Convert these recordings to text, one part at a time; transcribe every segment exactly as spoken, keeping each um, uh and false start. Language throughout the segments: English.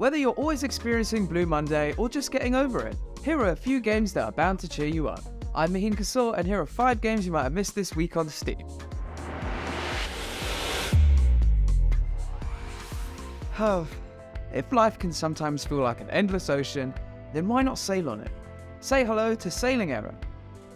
Whether you're always experiencing Blue Monday or just getting over it, here are a few games that are bound to cheer you up. I'm Mahin Kesore and here are five games you might have missed this week on Steam. Oh, if life can sometimes feel like an endless ocean, then why not sail on it? Say hello to Sailing Era.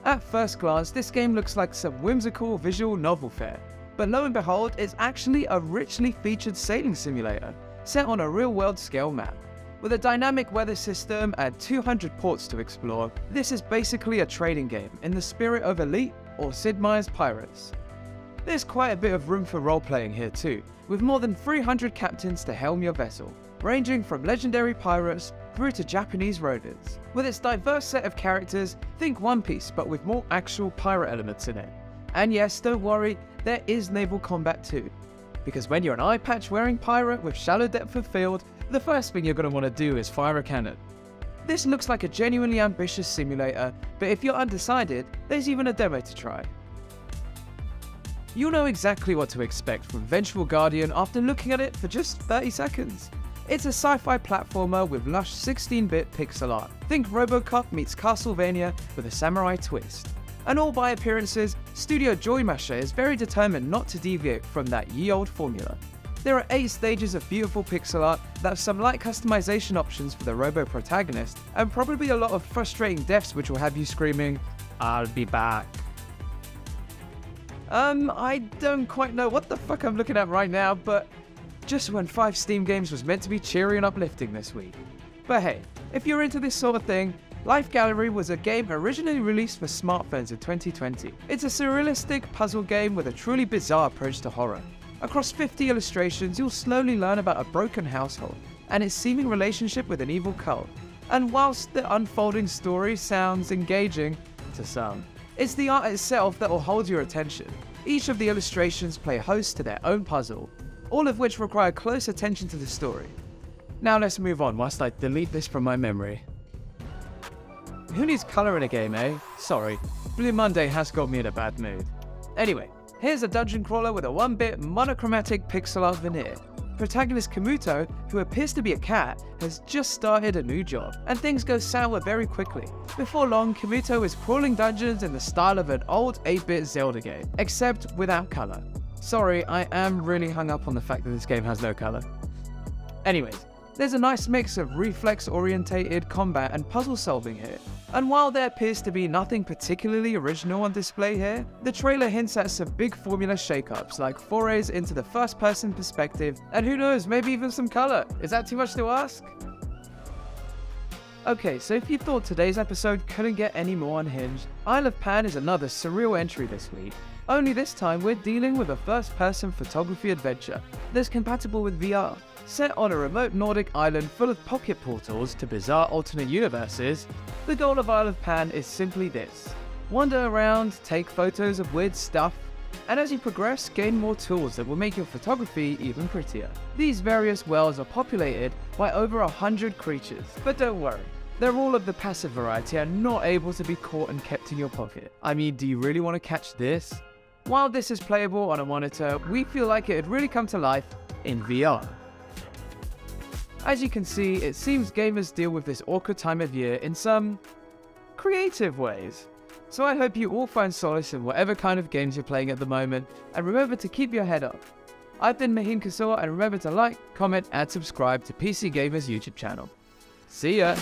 At first glance, this game looks like some whimsical visual novel fare, but lo and behold, it's actually a richly featured sailing simulator, set on a real-world scale map. With a dynamic weather system and two hundred ports to explore, this is basically a trading game in the spirit of Elite or Sid Meier's Pirates. There's quite a bit of room for role-playing here too, with more than three hundred captains to helm your vessel, ranging from legendary pirates through to Japanese roaders. With its diverse set of characters, think One Piece but with more actual pirate elements in it. And yes, don't worry, there is naval combat too. Because when you're an eye patch wearing pirate with shallow depth of field, the first thing you're going to want to do is fire a cannon. This looks like a genuinely ambitious simulator, but if you're undecided, there's even a demo to try. You'll know exactly what to expect from Vengeful Guardian after looking at it for just thirty seconds. It's a sci-fi platformer with lush sixteen bit pixel art. Think Robocop meets Castlevania with a samurai twist. And all by appearances, Studio Joymasher is very determined not to deviate from that ye olde formula. There are eight stages of beautiful pixel art that have some light customization options for the robo protagonist, and probably a lot of frustrating deaths which will have you screaming, "I'll be back." Um, I don't quite know what the fuck I'm looking at right now, but just when five Steam games was meant to be cheery and uplifting this week. But hey, if you're into this sort of thing, Life Gallery was a game originally released for smartphones in twenty twenty. It's a surrealistic puzzle game with a truly bizarre approach to horror. Across fifty illustrations, you'll slowly learn about a broken household and its seeming relationship with an evil cult. And whilst the unfolding story sounds engaging to some, it's the art itself that will hold your attention. Each of the illustrations play host to their own puzzle, all of which require close attention to the story. Now let's move on whilst I delete this from my memory. Who needs colour in a game, eh? Sorry, Blue Monday has got me in a bad mood. Anyway, here's a dungeon crawler with a one bit monochromatic pixel art veneer. Protagonist Kimuto, who appears to be a cat, has just started a new job, and things go sour very quickly. Before long, Kimuto is crawling dungeons in the style of an old eight bit Zelda game, except without colour. Sorry, I am really hung up on the fact that this game has no colour. Anyways, there's a nice mix of reflex-orientated combat and puzzle solving here. And while there appears to be nothing particularly original on display here, the trailer hints at some big formula shakeups like forays into the first-person perspective, and who knows, maybe even some colour. Is that too much to ask? Okay, so if you thought today's episode couldn't get any more unhinged, Isle of Pan is another surreal entry this week. Only this time we're dealing with a first-person photography adventure that's compatible with V R. Set on a remote Nordic island full of pocket portals to bizarre alternate universes, the goal of Isle of Pan is simply this. Wander around, take photos of weird stuff, and as you progress, gain more tools that will make your photography even prettier. These various worlds are populated by over a hundred creatures, but don't worry, they're all of the passive variety and not able to be caught and kept in your pocket. I mean, do you really want to catch this? While this is playable on a monitor, we feel like it had really come to life in V R. As you can see, it seems gamers deal with this awkward time of year in some creative ways. So I hope you all find solace in whatever kind of games you're playing at the moment, and remember to keep your head up. I've been Mahin Kesore, and remember to like, comment, and subscribe to P C Gamers' YouTube channel. See ya!